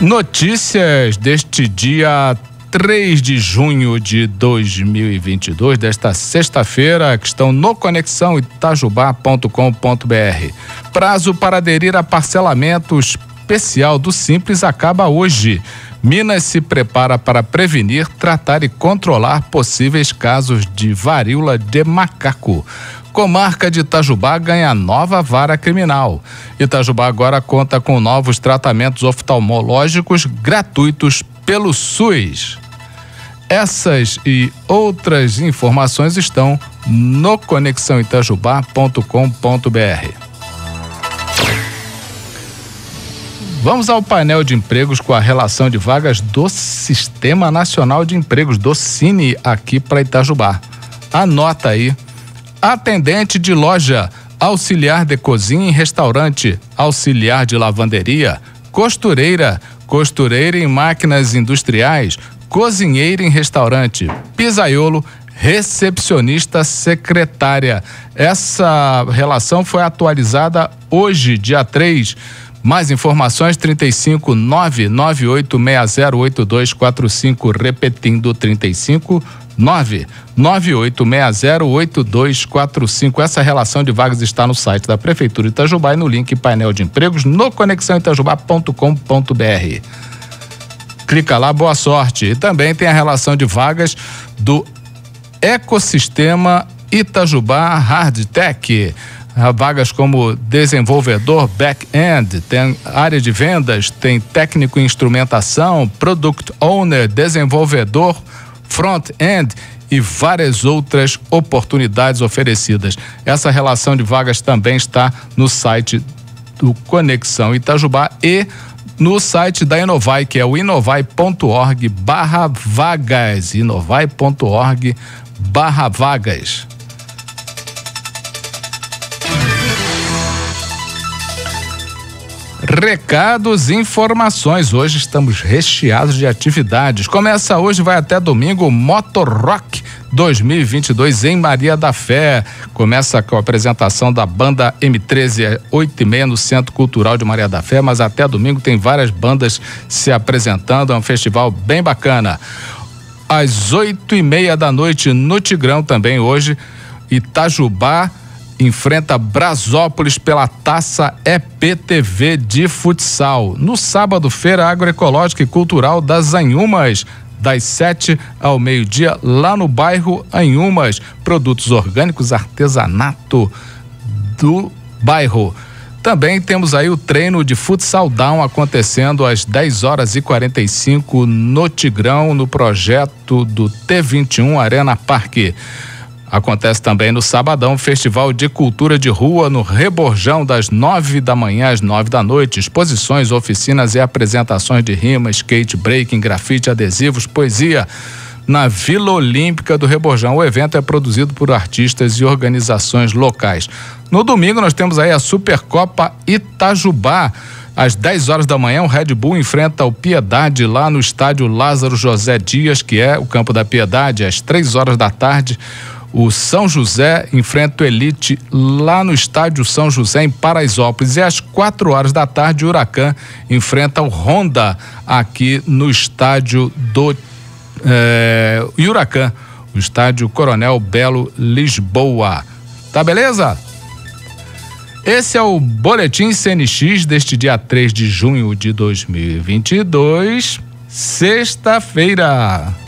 Notícias deste dia 3 de junho de 2022, desta sexta-feira, que estão no Conexão Itajubá.com.br. Prazo para aderir a parcelamento especial do Simples acaba hoje. Minas se prepara para prevenir, tratar e controlar possíveis casos de varíola de macaco. Comarca de Itajubá ganha nova vara criminal. Itajubá agora conta com novos tratamentos oftalmológicos gratuitos pelo SUS. Essas e outras informações estão no conexãoitajubá.com.br. Vamos ao painel de empregos com a relação de vagas do Sistema Nacional de Empregos, do Sine, aqui para Itajubá. Anota aí. Atendente de loja, auxiliar de cozinha em restaurante, auxiliar de lavanderia, costureira, costureira em máquinas industriais, cozinheira em restaurante, pisaiolo, recepcionista, secretária. Essa relação foi atualizada hoje, dia 3. Mais informações, 35998608245, repetindo, 35998608245. Essa relação de vagas está no site da Prefeitura de Itajubá e no link painel de empregos no conexãoitajubá.com.br. Clica lá, boa sorte. E também tem a relação de vagas do Ecossistema Itajubá Hardtech. Vagas como desenvolvedor back-end, tem área de vendas, tem técnico em instrumentação, product owner, desenvolvedor front-end e várias outras oportunidades oferecidas. Essa relação de vagas também está no site do Conexão Itajubá e no site da Inovai, que é o inovai.org/vagas, inovai.org/vagas. Recados e informações. Hoje estamos recheados de atividades. Começa hoje, vai até domingo, o Motor Rock 2022 em Maria da Fé. Começa com a apresentação da banda M13 às 8h30 no Centro Cultural de Maria da Fé, mas até domingo tem várias bandas se apresentando. É um festival bem bacana. Às 8h30 da noite no Tigrão também hoje, Itajubá enfrenta Brasópolis pela Taça EPTV de futsal. No sábado, Feira Agroecológica e Cultural das Anhumas, das 7h ao meio-dia, lá no bairro Anhumas. Produtos orgânicos, artesanato do bairro. Também temos aí o treino de futsal down acontecendo às 10h45 no Tigrão, no projeto do T21 Arena Parque. Acontece também no Sabadão, Festival de Cultura de Rua no Rebourgeon, das 9h às 9h. Exposições, oficinas e apresentações de rima, skate, breaking, grafite, adesivos, poesia, na Vila Olímpica do Rebourgeon. O evento é produzido por artistas e organizações locais. No domingo nós temos aí a Supercopa Itajubá. Às 10h, o Red Bull enfrenta o Piedade lá no estádio Lázaro José Dias, que é o campo da Piedade. Às 15h, o São José enfrenta o Elite lá no estádio São José, em Paraisópolis. E às 16h, o Huracan enfrenta o Honda aqui no estádio do Huracan, o estádio Coronel Belo Lisboa. Tá beleza? Esse é o Boletim CNX deste dia 3 de junho de 2022, sexta-feira.